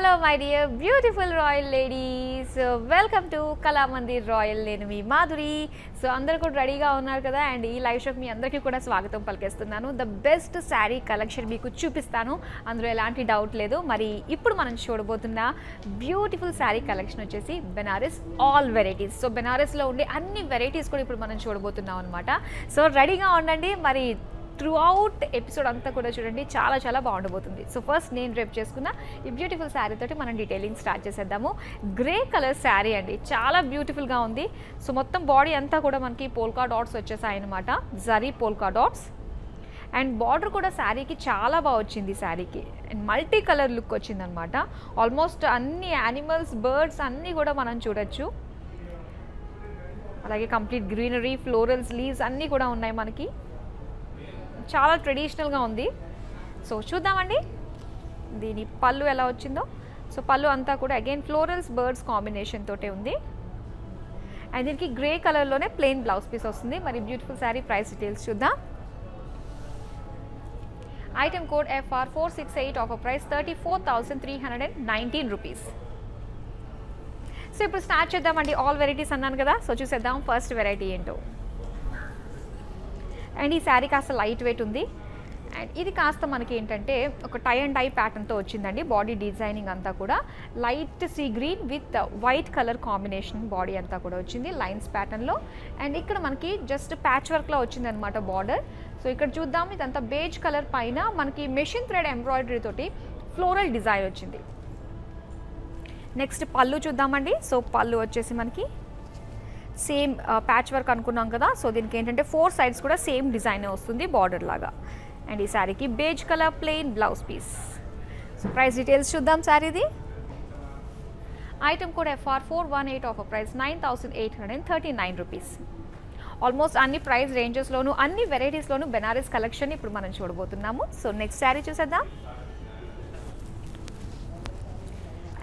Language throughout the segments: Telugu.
Hello my dear beautiful royal ladies, welcome to Kalamandir Royal Leni Madhuri. So అందరు కూడా రెడీగా ఉన్నారు కదా, అండ్ ఈ లైవ్ షోకి మీ అందరికీ కూడా స్వాగతం పలికేస్తున్నాను. ద బెస్ట్ శారీ కలెక్షన్ మీకు చూపిస్తాను, అందులో ఎలాంటి డౌట్ లేదు. మరి ఇప్పుడు మనం చూడబోతున్న బ్యూటిఫుల్ శారీ కలెక్షన్ వచ్చేసి బెనారస్ ఆల్ వెరైటీస్. సో బెనారస్లో ఉండే అన్ని వెరైటీస్ కూడా ఇప్పుడు మనం చూడబోతున్నాం అనమాట. సో రెడీగా ఉండండి. మరి త్రూ అవుట్ ఎపిసోడ్ అంతా కూడా చూడండి, చాలా చాలా బాగుండబోతుంది. సో ఫస్ట్ నేను రేపు చేసుకున్న ఈ బ్యూటిఫుల్ శారీ తోటి మనం డీటెయిలింగ్ స్టార్ట్ చేసేద్దాము. గ్రే కలర్ శారీ అండి, చాలా బ్యూటిఫుల్గా ఉంది. సో మొత్తం బాడీ అంతా కూడా మనకి పోల్కా డాట్స్ వచ్చేసాయి అనమాట, zari polka dots. And border కూడా శారీకి చాలా బాగా వచ్చింది. శారీకి మల్టీ కలర్ లుక్ వచ్చిందనమాట. ఆల్మోస్ట్ అన్ని యానిమల్స్, బర్డ్స్ అన్నీ కూడా మనం చూడొచ్చు. అలాగే కంప్లీట్ గ్రీనరీ, ఫ్లోరల్స్, లీవ్స్ అన్నీ కూడా ఉన్నాయి మనకి. చాలా ట్రెడిషనల్గా ఉంది. సో చూద్దామండి దీని పళ్ళు ఎలా వచ్చిందో. సో పళ్ళు అంతా కూడా అగైన్ ఫ్లోరల్స్, బర్డ్స్ కాంబినేషన్ తోటే ఉంది. అండ్ దీనికి గ్రే కలర్లోనే ప్లెయిన్ బ్లౌజ్ పీస్ వస్తుంది. మరి బ్యూటిఫుల్ శారీ ప్రైస్ డీటెయిల్స్ చూద్దాం. Item code FR468, offer price 34,319 rupees. So ఇప్పుడు స్టార్ట్ చేద్దామండి. ఆల్ వెరైటీస్ అన్నాను కదా, సో చూసేద్దాం ఫస్ట్ వెరైటీ ఏంటో. అండ్ ఈ శారీ కాస్త లైట్ వెయిట్ ఉంది. అండ్ ఇది కాస్త మనకి ఏంటంటే ఒక టై అండ్ టై ప్యాటర్న్తో వచ్చిందండి. బాడీ డిజైనింగ్ అంతా కూడా light sea green with white colour combination body అంతా కూడా వచ్చింది లైన్స్ ప్యాటర్న్లో. అండ్ ఇక్కడ మనకి జస్ట్ ప్యాచ్ వర్క్లా వచ్చిందనమాట బార్డర్. సో ఇక్కడ చూద్దాం, ఇదంతా బేజ్ కలర్ పైన మనకి మెషిన్ థ్రెడ్ ఎంబ్రాయిడరీ తోటి ఫ్లోరల్ డిజైన్ వచ్చింది. నెక్స్ట్ పళ్ళు చూద్దామండి. సో పళ్ళు వచ్చేసి మనకి సేమ్ ప్యాచ్ వర్క్ అనుకున్నాం కదా, సో దీనికి ఏంటంటే 4 sides కూడా సేమ్ డిజైనే వస్తుంది బార్డర్ లాగా. అండ్ ఈ శారీకి beige colour plain blouse piece. So price details చూద్దాం శారీది. Item code FR418, offer price 9,839 rupees. Almost అన్ని ప్రైస్ రేంజెస్లోను అన్ని వెరైటీస్లోను బెనారస్ కలెక్షన్ ఇప్పుడు మనం చూడబోతున్నాము. సో నెక్స్ట్ శారీ చూసేద్దాం.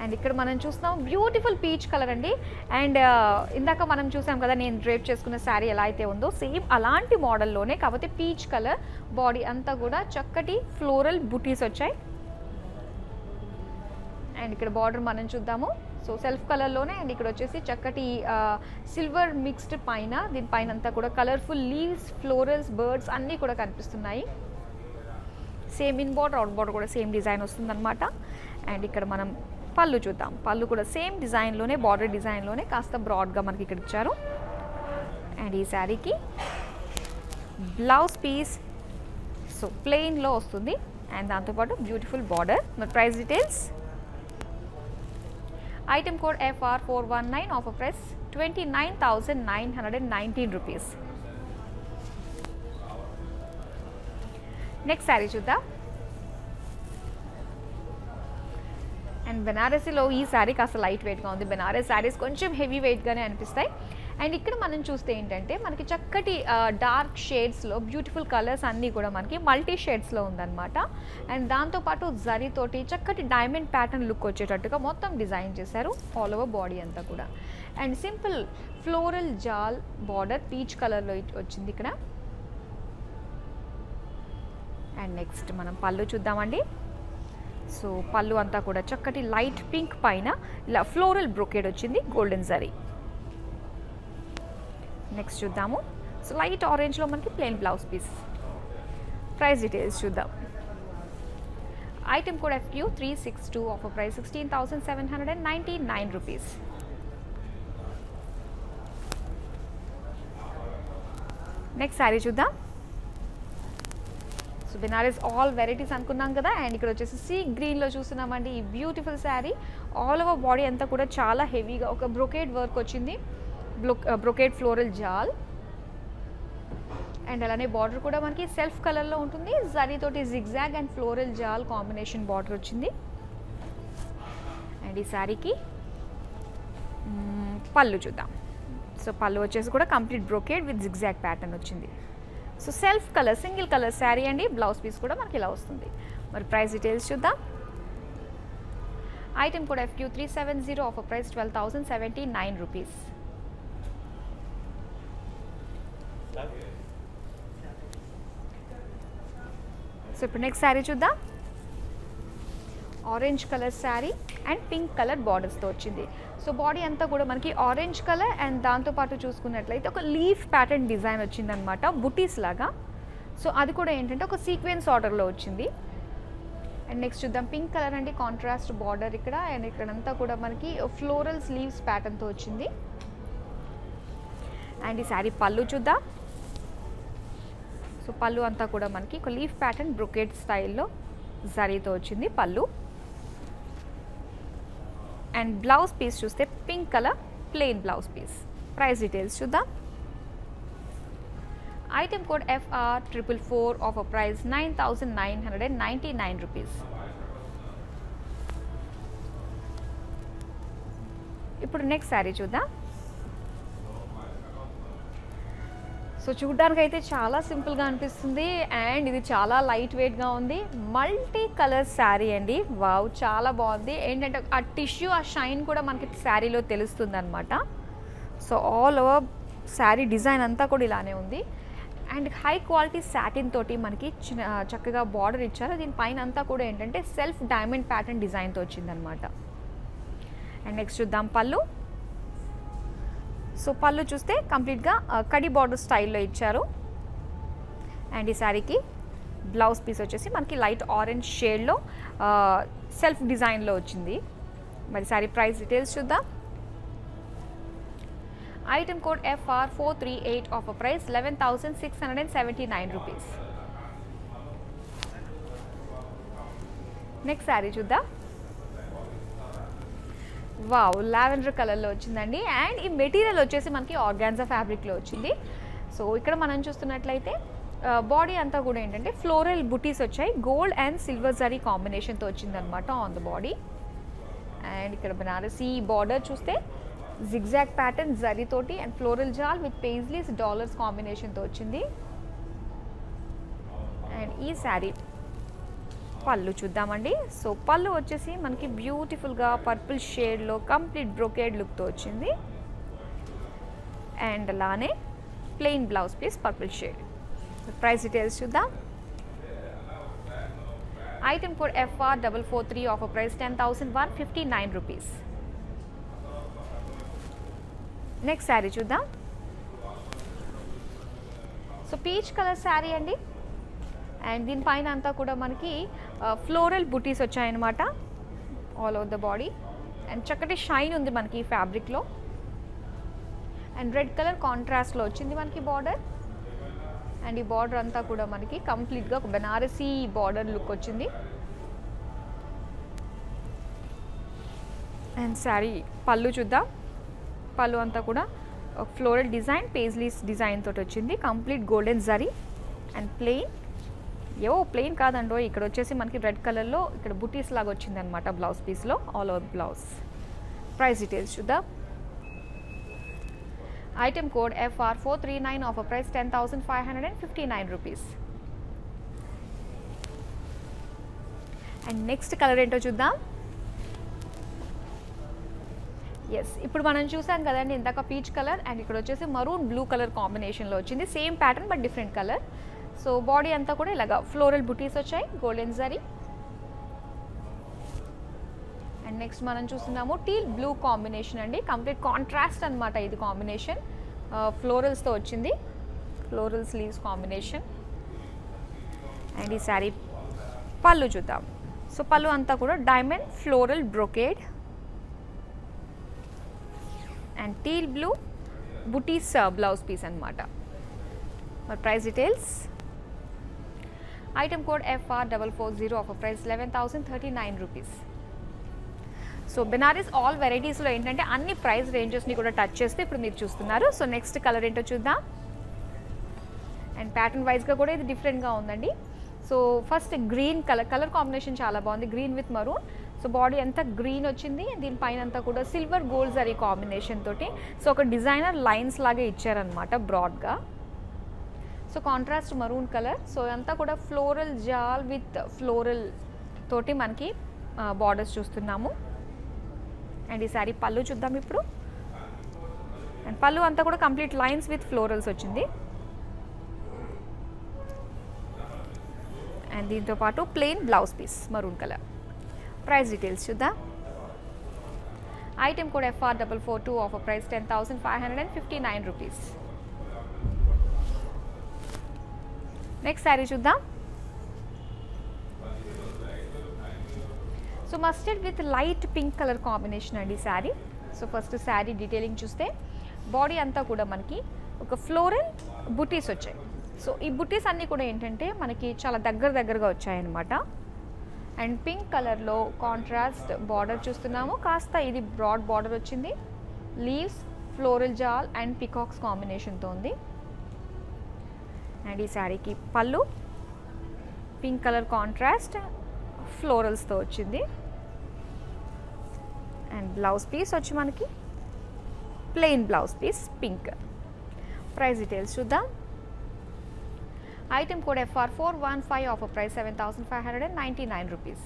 అండ్ ఇక్కడ మనం చూస్తున్నాం బ్యూటిఫుల్ పీచ్ కలర్ అండి. అండ్ ఇందాక మనం చూసాం కదా నేను డ్రేప్ చేసుకున్న శారీ ఎలా అయితే ఉందో సేమ్ అలాంటి మోడల్లోనే, కాకపోతే పీచ్ కలర్. బాడీ అంతా కూడా చక్కటి ఫ్లోరల్ బుటీస్ వచ్చాయి. అండ్ ఇక్కడ బార్డర్ మనం చూద్దాము. సో సెల్ఫ్ కలర్లోనే. అండ్ ఇక్కడ వచ్చేసి చక్కటి సిల్వర్ మిక్స్డ్ పైన, దీనిపైన అంతా కూడా కలర్ఫుల్ లీవ్స్, ఫ్లోరల్స్, బర్డ్స్ అన్నీ కూడా కనిపిస్తున్నాయి. Same in border, out border కూడా సేమ్ డిజైన్ వస్తుందన్నమాట. అండ్ ఇక్కడ మనం పళ్ళు చూద్దాం. పళ్ళు కూడా సేమ్ డిజైన్లోనే, బార్డర్ డిజైన్లోనే కాస్త బ్రాడ్గా మనకి ఇక్కడ ఇచ్చారు. అండ్ ఈ శారీకి బ్లౌజ్ పీస్ సో ప్లెయిన్లో వస్తుంది. అండ్ దాంతోపాటు బ్యూటిఫుల్ బార్డర్. మరి price details. Item code FR419, offer price 29,919 rupees. Next sari చూద్దాం. అండ్ బెనారసీలో ఈ శారీ కాస్త లైట్ వెయిట్గా ఉంది. బెనారస్ శారీస్ కొంచెం హెవీ వెయిట్గానే అనిపిస్తాయి. అండ్ ఇక్కడ మనం చూస్తే ఏంటంటే మనకి చక్కటి డార్క్ షేడ్స్లో బ్యూటిఫుల్ కలర్స్ అన్నీ కూడా మనకి మల్టీ షేడ్స్లో ఉందన్నమాట. అండ్ దాంతోపాటు జరీతోటి చక్కటి డైమండ్ ప్యాటర్న్ లుక్ వచ్చేటట్టుగా మొత్తం డిజైన్ చేశారు ఆల్ ఓవర్ బాడీ అంతా కూడా. అండ్ సింపుల్ ఫ్లోరల్ జాల్ బార్డర్ పీచ్ కలర్లో వచ్చింది ఇక్కడ. అండ్ నెక్స్ట్ మనం పళ్ళు చూద్దామండి. సో పళ్ళు అంతా కూడా చక్కటి లైట్ పింక్ పైన ఇలా ఫ్లోరల్ బ్రోకేడ్ వచ్చింది, గోల్డెన్ జరీ. నెక్స్ట్ చూద్దాము. సో లైట్ ఆరెంజ్లో మనకి plain blouse piece. Price details చూద్దాం. Item code FQ362, offer price 16,799 rupees. Next sari చూద్దాం. సో బెనారస్ ఆల్ వెరైటీస్ అనుకున్నాం కదా. అండ్ ఇక్కడ వచ్చేసి సీ గ్రీన్లో చూస్తున్నామండి ఈ beautiful sari. All over body అంతా కూడా చాలా హెవీగా ఒక బ్రొకేడ్ వర్క్ వచ్చింది, బ్రొకేడ్ ఫ్లోరల్ జాల్. అండ్ అలానే బార్డర్ కూడా మనకి సెల్ఫ్ కలర్లో ఉంటుంది, జరీతోటి జిగ్జాగ్ అండ్ ఫ్లోరల్ జాల్ కాంబినేషన్ బార్డర్ వచ్చింది. అండ్ ఈ శారీకి పళ్ళు చూద్దాం. సో పళ్ళు వచ్చేసి కూడా complete brocade with zigzag pattern వచ్చింది. So self colour, single colour sari అండి. బ్లౌజ్ పీస్ కూడా మనకి ఇలా వస్తుంది. మరి ప్రైస్ డీటెయిల్స్ చూద్దాం. ఐటమ్ కూడా FQ370, offer price 12,079 rupees. So ఇప్పుడు నెక్స్ట్ శారీ చూద్దాం. orange color saree and pink color borders तो వచ్చింది so body अंता कूडा मनकी orange color and दांतो पाटू चूसुकुन्नट्लयिते ओक leaf pattern design వచ్చింది అన్నమాట booties లాగా so అది కూడా ఏంటంటే ఒక sequence order లో వచ్చింది and next చూద్దాం pink color అండి contrast border ఇక్కడ and ఇక్కడంతా కూడా మనకి floral sleeves pattern తో వచ్చింది and ఈ saree pallu చూద్దాం so pallu అంతా కూడా మనకి ఒక leaf pattern brocade style లో जरी तो वच्चिंदी पल्लू एंड ब्लाउज पीस चूस्ते pink colour plain blouse piece price details चूद्दाम item code FR444 offer price 9,999 rupees इप्पुडु नेक्स्ट सारी चूद्दाम सो చూడడానికైతే చాలా సింపుల్ గా అనిపిస్తుంది అండ్ ఇది చాలా లైట్ వెయిట్ గా ఉంది మల్టీ కలర్ సారీ అండి వావ్ చాలా బాగుంది ఏంటంటే ఆ టిష్యూ ఆ షైన్ కూడా మనకి సారీలో తెలుస్తుందన్నమాట so all over sari design అంతా కూడా ఇలానే ఉంది అండ్ హై క్వాలిటీ సాటిన్ తోటి మనకి చక్కగా బోర్డర్ ఇచ్చారు దీని పైన అంతా కూడా ఏంటంటే సెల్ఫ్ డైమండ్ ప్యాటర్న్ డిజైన్ తో వచ్చిందన్నమాట అండ్ నెక్స్ట్ చూద్దాం పల్లు सो पल्लू चूस्ते कंप्लीट गा कड़ी बॉर्डर स्टाइल इच्चारू एंड सारी की ब्लाउज पीस वच्चेसी मनकी लाइट ऑरेंज शेड लो सेल्फ डिजाइन लो वच्चिंदी मरी सारी प्राइस डिटेल्स चूद्दाम item code FR438 offer price 11,679 rupees next sari चूद्दाम वाव लावेंडर कलर लो वच्चिंदी एंड ई मेटीरियल वच्चेसी मनकी ऑर्गान्जा फैब्रिक लो वच्चिंदी सो इक्कड मनं चूस्तुन्नट्लयिते बॉडी अंता कूडा एंटंटे फ्लोरल बूटीस वच्चाई gold and silver zari combination तो वच्चिंदन्नमाट ऑन द बॉडी एंड इक्कड बनारसी बॉर्डर चूस्ते zigzag पैटर्न जरी तोटी and floral jaal with paisleys dollars combination तो वच्चिंदी एंड ई सारी पल्लू चूद्दामंडी सो पल्लू वच्चेसी मनकी ब्यूटिफुल गा पर्पल शेड लो कंप्लीट ब्रोकेड लुक तो वच्चिंदी एंड लाने plain blouse piece purple shade price details चूद्दाम item code FR443 offer price 10,159 rupees next sari चूद्दाम सो पीच कलर सारी अंडी एंड दीन पैन अंता कूडा मनकी फ्लोरल बूटीस वच्चायि अन्नमाट all over the body and चक्कटी शाइन उंदी मनकी फैब्रिक लो एंड रेड कलर कांट्रास्ट लो वच्चिंदी मनकी बॉर्डर एंड ई बॉर्डर अंता कूडा मनकी कंप्लीट गा बनारसी बॉर्डर लुक वच्चिंदी एंड सारी पल्लू चूद्दाम पल्लू अंता कूडा फ्लोरल डिजाइन पेस्लीस डिजाइन तोटी वच्चिंदी complete golden zari and plain ఏవో ప్లేన్ కాదండో ఇక్కడ వచ్చేసి మనకి రెడ్ కలర్ లో ఇక్కడ బూటీస్ లాగా వచ్చింది అన్నమాట బ్లౌజ్ పీస్ లో all over blouse price details చూద్దాం item code FR439 offer price 10,559 rupees and next colour ఏంటో చూద్దాం yes ఇప్పుడు మనం చూసాం కదండి ఇందాక పీచ్ కలర్ అండ్ ఇక్కడ వచ్చేసి మరూన్ బ్లూ కలర్ కాంబినేషన్ లో వచ్చింది same pattern but different colour so body अंता कूडा इलागा फ्लोरल बूटीस वच्चाई गोल्डन जरी एंड नेक्स्ट मनं चूस्तुन्नामु टील ब्लू कांबिनेशन अंडी कंप्लीट कांट्रास्ट अन्नमाट इदी कांबिनेशन फ्लोरल्स तो वच्चिंदी फ्लोरल स्लीव्स कांबिनेशन एंड ई सारी पल्लू चूद्दाम सो पल्लू अंता कूडा diamond floral brocade and teal blue booties blouse piece अन्नमाट और price details item code FR440 offer price 11,039 rupees so Banaras आल वेराइटीज़ लो एंटंटे अन्नी प्राइस रेंजेस नी कूडा टच चेस्ते इप्पुडु मीरु चूस्तुन्नारु सो नेक्स्ट कलर एंटो चूद्दाम एंड पैटर्न वाइज गा कूडा इदी डिफरेंट गा उंदंडी so first green colour colour combination चाला बागुंदी green with maroon so body अंता ग्रीन वच्चिंदी दीन पैन अंता कूडा सिल्वर गोल्ड जरी कांबिनेशन तोटी सो ओक डिजाइनर लाइन्स लागा इच्चारन्नमाट ब्रॉड गा so contrast maroon colour so अंता कूडा floral jaal with floral तोटी Mann Ki borders चूस्तुन्नामु and ई सारी पल्लू चूद्दाम इप्पुडु एंड पल्लू अंता कूडा कंप्लीट लाइन्स विथ फ्लोरल्स वच्चिंदी एंड दींतो पाटु plain blouse piece maroon colour price details chudda. Item code FR442 offer price 10,559 rupees. Next saree chudda. So mustard with light pink color combination andi saree. So first saree detailing chuste body anta kuda manaki oka floral booties vachayi. So ఈ బుటీస్ అన్నీ కూడా ఏంటంటే మనకి చాలా దగ్గరగా వచ్చాయన్నమాట. అండ్ పింక్ కలర్లో కాంట్రాస్ట్ బార్డర్ చూస్తున్నాము, కాస్త ఇది బ్రాడ్ బార్డర్ వచ్చింది. లీవ్స్ ఫ్లోరల్ జాల్ అండ్ పికాక్స్ కాంబినేషన్తో ఉంది. అండ్ ఈ శారీకి పళ్ళు పింక్ కలర్ కాంట్రాస్ట్ ఫ్లోరల్స్తో వచ్చింది. అండ్ బ్లౌజ్ పీస్ వచ్చి మనకి plain blouse piece pink. Price details చూద్దాం. Item code FR415 offer price 7,599 rupees.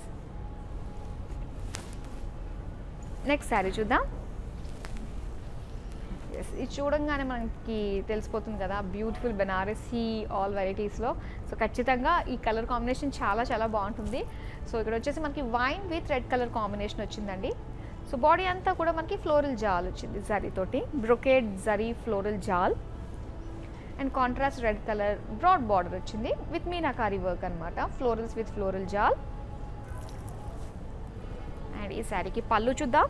Next saree chuddam. Yes, it chudangane manaki telisipothundi kada beautiful Banarasi all varieties lo. So kachithanga ee color combination chala baaguntundi. So ikkada vachesi manaki wine with red color combination ochindandi. So body anta kuda manaki floral jal ochindi saree toti, brocade zari floral jal. And contrast red color broad border వచ్చింది with మీనాకారి work అన్నమాట. Florals with floral jal. And ఈ సారీకి పళ్ళు చూద్దాం.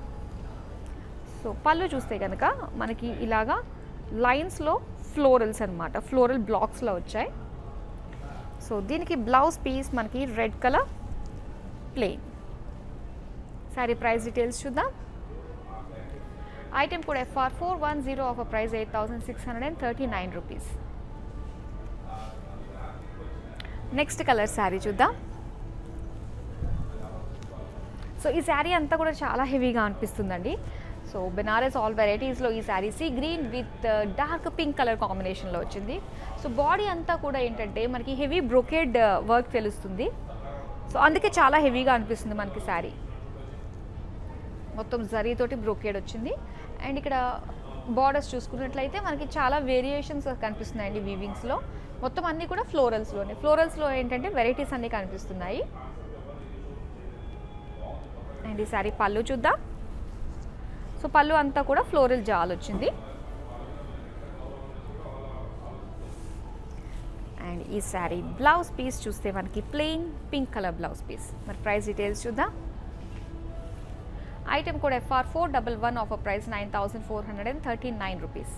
సో పళ్ళు చూస్తే కనుక మనకి ఇలాగా లైన్స్లో ఫ్లోరల్స్ అన్నమాట, ఫ్లోరల్ బ్లాక్స్లో వచ్చాయి. సో దీనికి బ్లౌజ్ పీస్ మనకి red colour plain. Sari price details చూద్దాం. Item code FR410 offer price 8,639 rupees. Next color saree chuddam. So ee saree anta kuda chaala heavy ga anpistundi. So Banaras all varieties lo ee saree sea green with dark pink color combination lo ochindi. So body anta kuda entante manaki heavy brocade work telustundi. So anduke chaala heavy ga anpistundi manaki saree. మొత్తం జరీ తోటి బ్రోకేడ్ వచ్చింది. అండ్ ఇక్కడ బార్డర్స్ చూసుకున్నట్లయితే మనకి చాలా వేరియేషన్స్ కనిపిస్తున్నాయండి వీవింగ్స్లో. మొత్తం అన్నీ కూడా ఫ్లోరల్స్లోనే, ఫ్లోరల్స్లో ఏంటంటే వెరైటీస్ అన్నీ కనిపిస్తున్నాయి. అండ్ ఈ సారీ పళ్ళు చూద్దాం. సో పళ్ళు అంతా కూడా ఫ్లోరల్ జాల్ వచ్చింది. అండ్ ఈ సారీ బ్లౌజ్ పీస్ చూస్తే మనకి plain pink colour blouse piece. మరి ప్రైస్ డీటెయిల్స్ చూద్దాం. Item code FR411 offer price 9,439 rupees.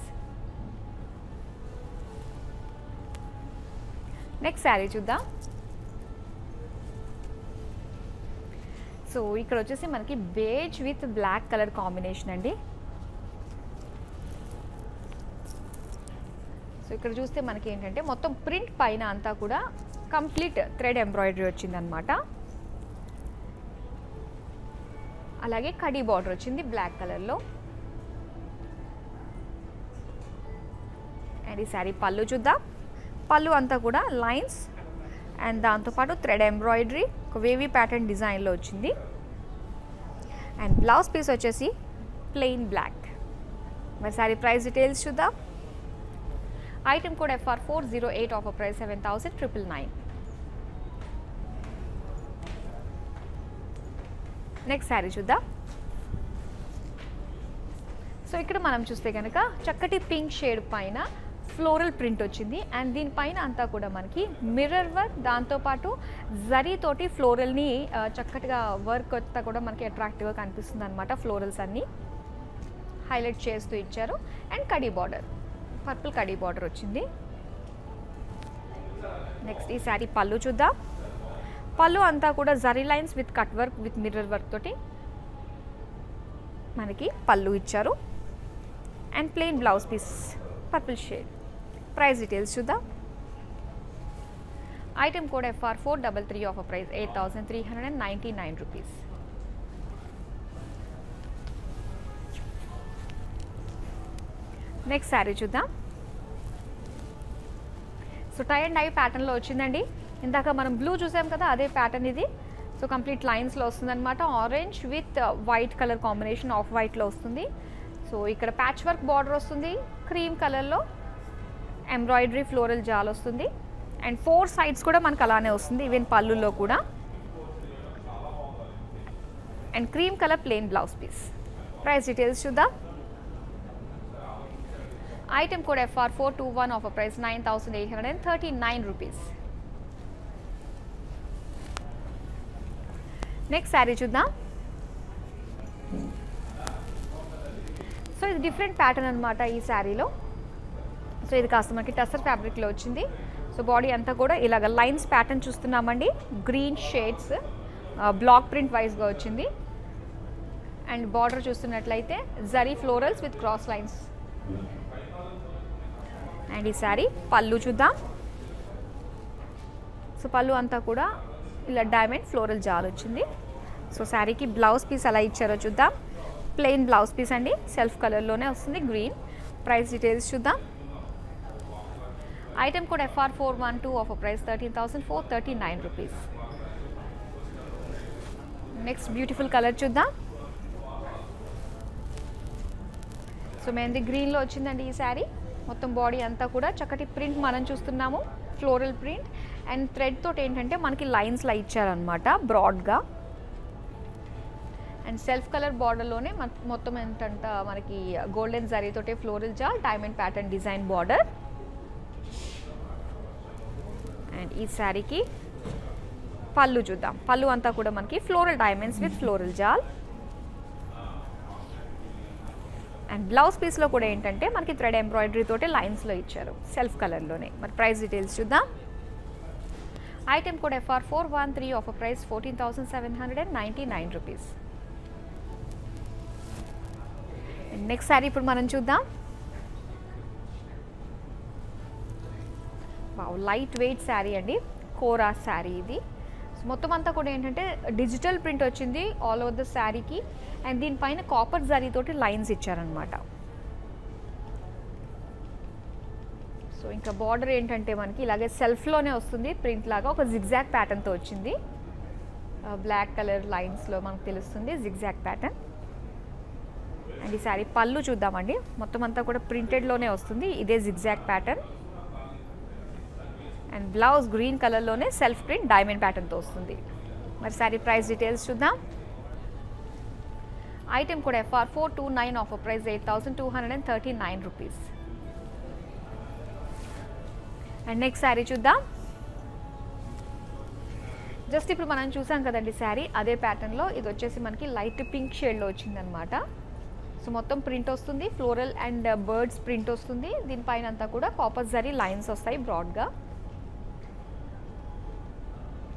Next saree chuddam. So ikkada vachesi manaki beige with black color combination andi. So ikkada chuste manaki entante mottham print paina anta kuda complete thread embroidery ochindi anamata. అలాగే కడీ బార్డర్ వచ్చింది బ్లాక్ కలర్లో. అండ్ ఈ శారీ పళ్ళు చూద్దాం. పళ్ళు అంతా కూడా లైన్స్ అండ్ దాంతోపాటు థ్రెడ్ ఎంబ్రాయిడరీ ఒక వేవీ ప్యాటర్న్ డిజైన్లో వచ్చింది. అండ్ బ్లౌజ్ పీస్ వచ్చేసి ప్లెయిన్ బ్లాక్. మరి శారీ ప్రైస్ డీటెయిల్స్ చూద్దాం. Item code FR408 offer price 7,999. Next sari చూద్దాం. సో ఇక్కడ మనం చూస్తే కనుక చక్కటి పింక్ షేడ్ పైన ఫ్లోరల్ ప్రింట్ వచ్చింది. అండ్ దీనిపైన అంతా కూడా మనకి మిర్రర్ వర్క్, దాంతోపాటు జరీతోటి ఫ్లోరల్ని చక్కటిగా వర్క్ అంతా కూడా మనకి అట్రాక్టివ్గా కనిపిస్తుంది అనమాట. ఫ్లోరల్స్ అన్నీ హైలైట్ చేస్తూ ఇచ్చారు. అండ్ కడీ బార్డర్ పర్పుల్ కడీ బార్డర్ వచ్చింది. నెక్స్ట్ ఈ శారీ పళ్ళు చూద్దాం. పళ్ళు అంతా కూడా zari lines with cut work with mirror work తోటి మనకి పళ్ళు ఇచ్చారు. And plain blouse piece purple shade. Price details చూద్దాం. Item code FR433 offer price 8,399 rupees. Next sari చూద్దాం. సో టై అండ్ ఐ ప్యాటర్న్లో వచ్చిందండి. ఇందాక మనం బ్లూ చూసాం కదా, అదే ప్యాటర్న్ ఇది. సో కంప్లీట్ లైన్స్లో వస్తుందన్నమాట. Orange with white colour combination off వైట్లో వస్తుంది. సో ఇక్కడ ప్యాచ్ వర్క్ బార్డర్ వస్తుంది. క్రీమ్ కలర్లో ఎంబ్రాయిడరీ ఫ్లోరల్ జాల్ వస్తుంది. అండ్ 4 సైడ్స్ కూడా మనకు అలానే వస్తుంది, ఈవెన్ పళ్ళుల్లో కూడా. and cream color plain blouse piece. Price details Shudha. Item code FR421, offer price 9,839 rupees. Next saree Shudha. So it's different pattern anamata ee saree lo. So idi kaasta manaki tussar fabric lo ochindi. So body anta kuda ilaga lines pattern chustunnamandi, green shades block print wise ga ochindi, and border chustunnatlaite zari florals with cross lines. And ee saree pallu chuddam. So pallu anta kuda ila diamond floral jal ochindi. So saree ki blouse piece ala ichcharo chuddam. Plain blouse piece and self color lone vastundi green. Price details chuddam. Item code FR412, offer price 13,439 rupees. Next beautiful color chuddam. So mehendi green lo ochindandi ee saree. Mottam body anta kuda chakati print manam chustunnamo, floral print and thread toti entante manaki lines la ichcharu anamata broad ga, and self color border lone mottam entanta manaki golden zari toti floral jar diamond pattern design border. And ee saree ki pallu chuddam. Pallu anta kuda manaki floral diamonds with floral jal, and blouse piece lo kuda entante manaki thread embroidery tote lines lo icharu self color lone. Mar price details chuddam. Item code FR413, offer price 14,799 rupees. And next saree ippudu manam chuddam. Wow, light weight saree andi, kora saree idi. So mottam anta kuda entante digital print ochindi all over the saree ki, and din paina copper zari toti lines icharu anamata. So inka border entante manaki ilage self lone vastundi print laga oka zigzag pattern tho ochindi, black color lines lo manaku telustundi zigzag pattern. And ee saree pallu chuddam andi, mottam anta kuda printed lone vastundi ide zigzag pattern, and blouse green color lone self print diamond pattern tho vastundi. Mari saree price details chuddam. Item code FR429, offer price 8,239 rupees. And next saree chuddam. Just ippudu manam chusam kadandi saree ade pattern lo idu vachesi manaki light pink shade lo ochindi anamata. So mottam print vastundi floral and birds print vastundi, din paina anta kuda copper zari lines vastayi broad ga,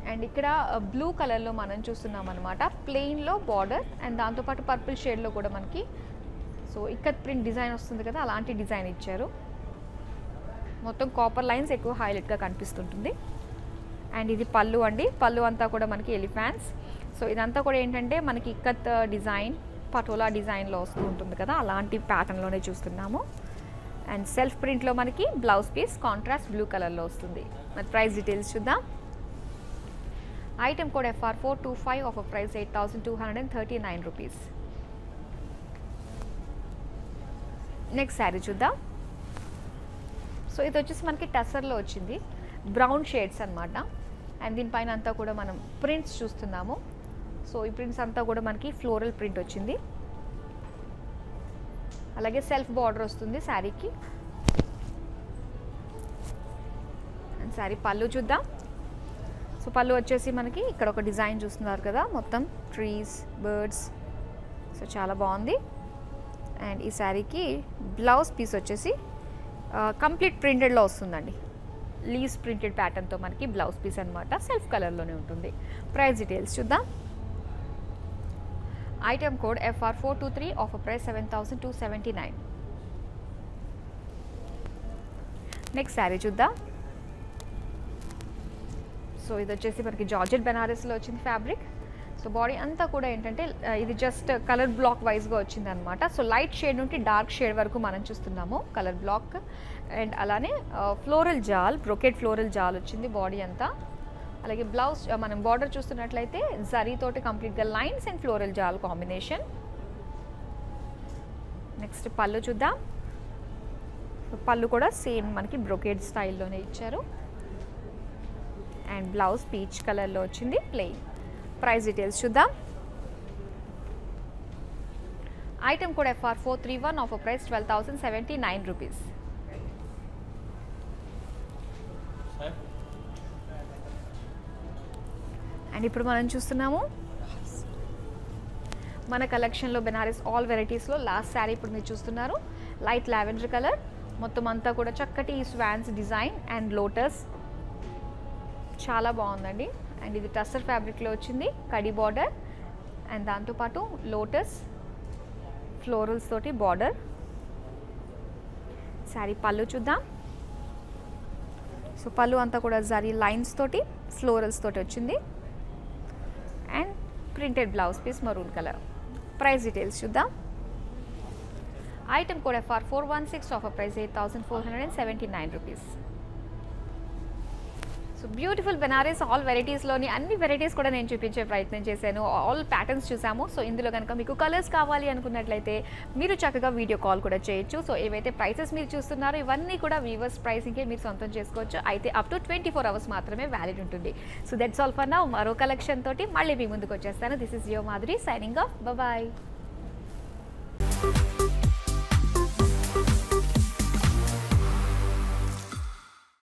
and ikkada blue color lo manam chustunnam anamata plain lo border, and danto patu purple shade lo kuda manaki so ikkat print design vastundi kada alanti design icharu. మొత్తం కాపర్ లైన్స్ ఎక్కువ హైలైట్ గా కనిపిస్తుంటుంది. అండ్ ఇది పళ్ళు అండి. పళ్ళు అంతా కూడా మనకి ఎలిఫెంట్స్. సో ఇదంతా కూడా ఏంటంటే మనకి ఇక్కత్ డిజైన్ పటోలా డిజైన్ లో వస్తూ ఉంటుంది కదా, అలాంటి ప్యాటర్న్ లోనే చూస్తున్నాము. అండ్ సెల్ఫ్ ప్రింట్ లో మనకి blouse piece contrast blue colour లో వస్తుంది. మరి ప్రైస్ డీటెయిల్స్ చూద్దాం. Item code FR425, offer price 8,239 rupees. Next sari చూద్దాం. సో ఇది వచ్చేసి మనకి టసర్లో వచ్చింది, బ్రౌన్ షేడ్స్ అనమాట. అండ్ దీనిపైన అంతా కూడా మనం ప్రింట్స్ చూస్తున్నాము. సో ఈ ప్రింట్స్ అంతా కూడా మనకి ఫ్లోరల్ ప్రింట్ వచ్చింది, అలాగే సెల్ఫ్ బార్డర్ వస్తుంది శారీకి. అండ్ శారీ పళ్ళు చూద్దాం. సో పళ్ళు వచ్చేసి మనకి ఇక్కడ ఒక డిజైన్ చూస్తున్నారు కదా, మొత్తం ట్రీస్ బర్డ్స్. సో చాలా బాగుంది. అండ్ ఈ శారీకి బ్లౌజ్ పీస్ వచ్చేసి కంప్లీట్ ప్రింటెడ్లో వస్తుందండి, లీవ్స్ ప్రింటెడ్ ప్యాటర్న్తో మనకి బ్లౌజ్ పీస్ అనమాట, సెల్ఫ్ కలర్లోనే ఉంటుంది. ప్రైస్ డీటెయిల్స్ చూద్దాం. Item code FR423, offer price 7,279. Next sari చూద్దాం. సో ఇది వచ్చేసి మనకి జార్జెట్ బెనారస్లో వచ్చింది ఫ్యాబ్రిక్. సో బాడీ అంతా కూడా ఏంటంటే ఇది జస్ట్ కలర్ బ్లాక్ వైజ్గా వచ్చింది అనమాట. సో లైట్ షేడ్ నుండి డార్క్ షేడ్ వరకు మనం చూస్తున్నాము కలర్ బ్లాక్, అండ్ అలానే floral jaal brocade floral jaal వచ్చింది బాడీ అంతా. అలాగే బ్లౌజ్ మనం బార్డర్ చూస్తున్నట్లయితే జరీ తోటి కంప్లీట్గా లైన్స్ అండ్ ఫ్లోరల్ జాల్ కాంబినేషన్. నెక్స్ట్ పళ్ళు చూద్దాం. పళ్ళు కూడా సేమ్ మనకి బ్రోకెట్ స్టైల్లోనే ఇచ్చారు, అండ్ బ్లౌజ్ పీచ్ కలర్లో వచ్చింది ప్లెయిన్. Price details చూద్దాం. Item code FR431, offer price 12,079 rupees. And ఇప్పుడు మనం చూస్తున్నాము మన కలెక్షన్ లో బనారస్ ఆల్ వెరైటీస్ లో లాస్ట్ సారీ ఇప్పుడు మీరు చూస్తున్నారు లైట్ లావెండర్ కలర్ మొత్తం అంతా కూడా చక్కటి స్వాన్స్ డిజైన్ అండ్ లోటస్ చాలా బాగుందండి అండ్ ఇది టస్సర్ ఫ్యాబ్రిక్ లో వచ్చింది కడి బోర్డర్ అండ్ దాంతో పాటు లోటస్ ఫ్లోరల్స్ తోటి బోర్డర్ సారీ పళ్ళు చూద్దాం సో పళ్ళు అంతా కూడా జరీ లైన్స్ తోటి ఫ్లోరల్స్ తోటి వచ్చింది and printed blouse piece maroon color price details chudda item code FR416 offer price 8,479 rupees so beautiful banaras all varieties loni anni varieties kuda nenu chupinche prayatnam chesanu all patterns chusamu so indulo ganaka meeku colors kavali anukunnatlaite meeru chakkaga video call kuda cheyochu so evaithe prices meeru chustunnaro ivanni kuda viewers pricing ke meeru sontam chesukochu aithe up to 24 hours maatrame valid untundi so that's all for now maro collection toti malli mee munduku vachestanu this is your Madhuri signing off bye bye